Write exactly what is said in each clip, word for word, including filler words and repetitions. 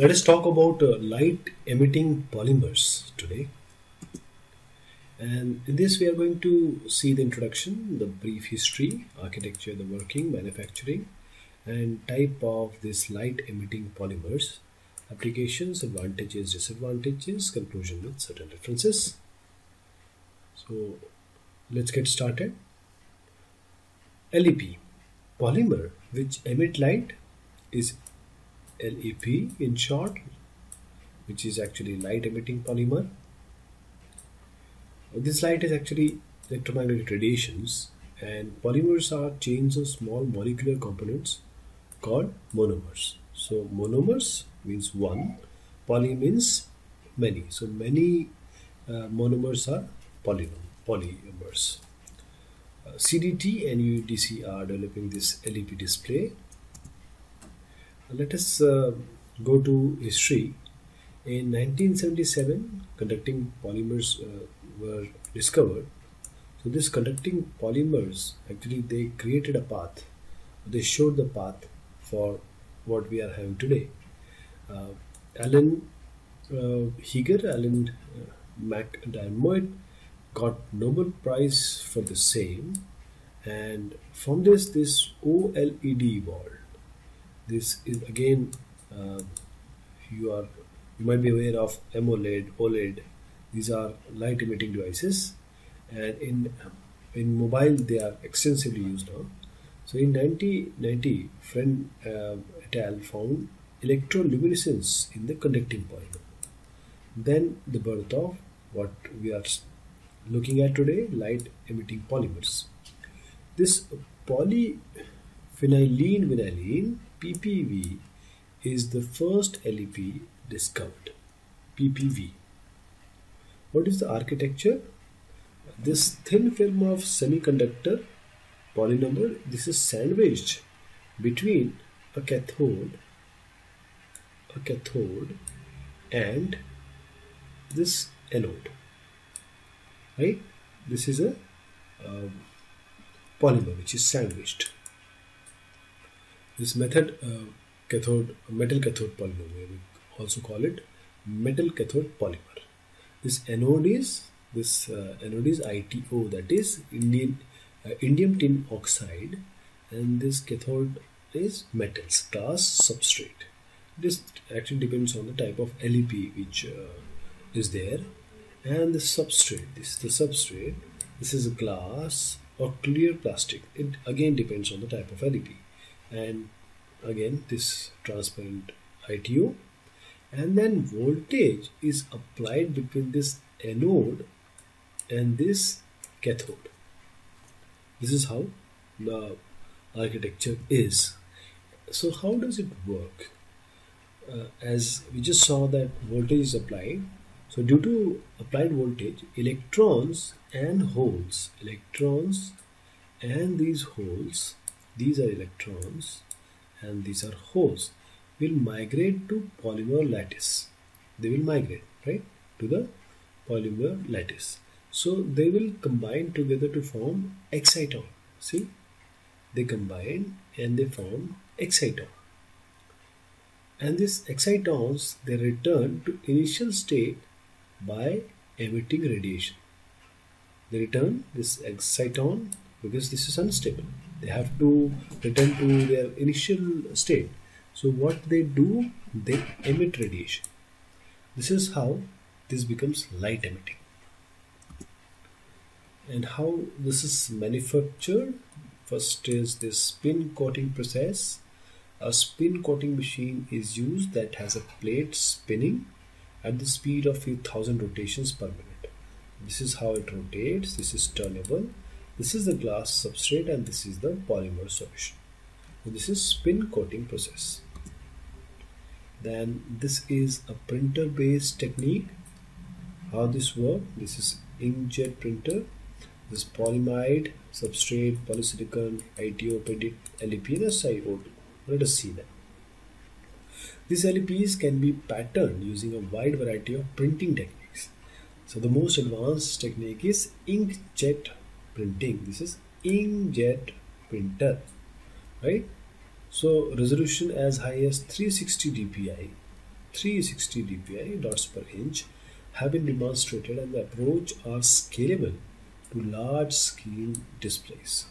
Let us talk about uh, light emitting polymers today. And in this we are going to see the introduction, the brief history, architecture, the working, manufacturing and type of this light emitting polymers, applications, advantages, disadvantages, conclusion with certain references. So let's get started. L E P, polymer which emit light is L E P in short, which is actually light emitting polymer. This light is actually electromagnetic radiations, and polymers are chains of small molecular components called monomers. So monomers means one, poly means many. So many uh, monomers are poly polymers. Uh, C D T and U E T C are developing this L E P display. Let us uh, go to history. In nineteen seventy-seven, conducting polymers uh, were discovered. So this conducting polymers, actually they created a path. They showed the path for what we are having today. Uh, Alan uh, Heeger, Alan uh, MacDiarmid got Nobel Prize for the same. And from this, this O L E D evolved. This is again, uh, you are you might be aware of AMOLED, OLED. These are light emitting devices, and in in mobile they are extensively used now. So in nineteen ninety, friend uh, et al. Found electroluminescence in the conducting polymer. Then the birth of what we are looking at today, light emitting polymers. This polyphenylene vinylene, P P V, is the first L E P discovered. P P V. What is the architecture? This thin film of semiconductor polymer, this is sandwiched between a cathode, a cathode and this anode, right? This is a uh, polymer which is sandwiched. This method, uh, cathode, metal cathode polymer, we also call it metal cathode polymer. This anode is, this uh, anode is I T O, that is indium, uh, indium tin oxide, and this cathode is metals, glass substrate. This actually depends on the type of L E P which uh, is there, and the substrate, this is the substrate, this is glass or clear plastic. It again depends on the type of L E P. And again this transparent I T O, and then voltage is applied between this anode and this cathode. This is how the architecture is. So how does it work? Uh, as we just saw that voltage is applied, so due to applied voltage, electrons and holes, electrons and these holes, these are electrons and these are holes, will migrate to polymer lattice. They will migrate, right, to the polymer lattice. So they will combine together to form exciton. See, they combine and they form exciton. And these excitons, they return to initial state by emitting radiation. They return this exciton because this is unstable. They have to return to their initial state. So what they do, they emit radiation. This is how this becomes light emitting. And how this is manufactured? First is this spin coating process. A spin coating machine is used that has a plate spinning at the speed of a thousand rotations per minute. This is how it rotates. This is turnable. This is the glass substrate and this is the polymer solution. So this is spin coating process. Then this is a printer based technique. How this works? This is inkjet printer. This polyimide, substrate, polysilicon, I T O, P D A, L E P and S I O two. Let us see that. These L E Ps can be patterned using a wide variety of printing techniques. So the most advanced technique is inkjet printing. This is inkjet printer, right? So resolution as high as three sixty D P I, three hundred sixty D P I dots per inch have been demonstrated, and the approach are scalable to large scale displays.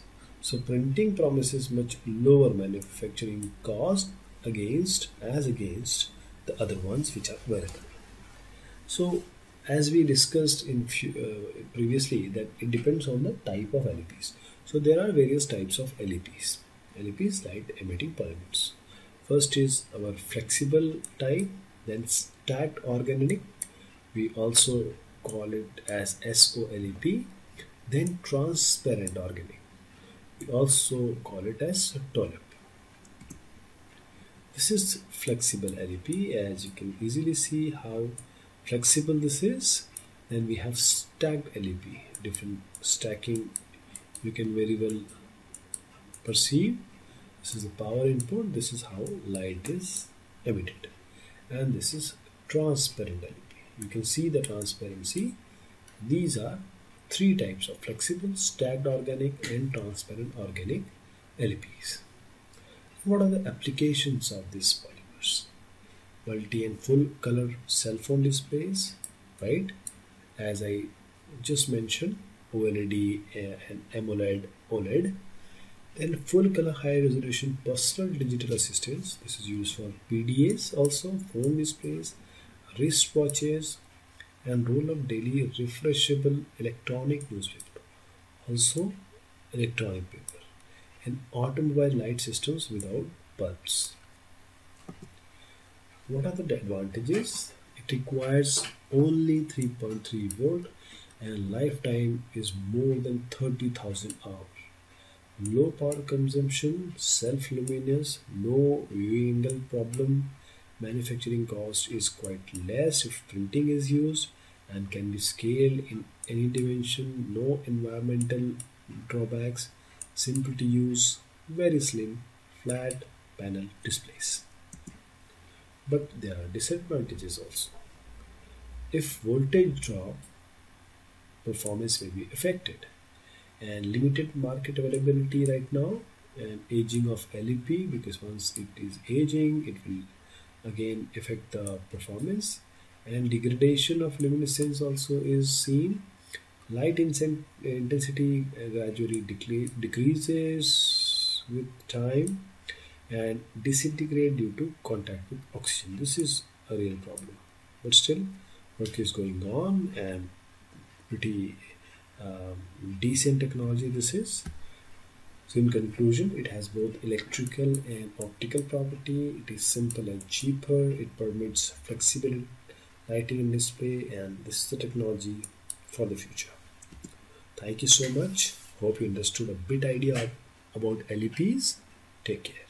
So printing promises much lower manufacturing cost against as against the other ones which are available. So as we discussed in uh, previously, that it depends on the type of L E Ps. So there are various types of L E Ps. L E Ps, light emitting pyramids. First is our flexible type, then stacked organellic, we also call it as SOLEP, then transparent organellic, we also call it as TOLEP. This is flexible L E P. As you can easily see how flexible this is. Then we have stacked L E P, different stacking you can very well perceive. This is the power input, this is how light is emitted, and this is transparent L E P. You can see the transparency. These are three types of flexible, stacked organic and transparent organic L E Ps. What are the applications of these polymers? Multi and full color cell phone displays, right? As I just mentioned, OLED and AMOLED, OLED. Then full color high resolution personal digital assistants. This is used for P D As also, phone displays, wristwatches, and roll of daily refreshable electronic newspaper, also electronic paper, and automobile light systems without bulbs. What are the advantages? It requires only three point three volt and lifetime is more than thirty thousand hours. Low power consumption, self-luminous, no viewing angle problem, manufacturing cost is quite less if printing is used, and can be scaled in any dimension, no environmental drawbacks, simple to use, very slim, flat panel displays. But there are disadvantages also. If voltage drop, performance may be affected, and limited market availability right now, and aging of L E P, because once it is aging it will again affect the performance, and degradation of luminescence also is seen. Light intensity gradually decreases with time and disintegrate due to contact with oxygen. This is a real problem, but still work is going on, and pretty um, decent technology this is. So in conclusion, it has both electrical and optical property, it is simple and cheaper, it permits flexible lighting and display, and this is the technology for the future. Thank you so much. Hope you understood a bit idea about L E Ps. Take care.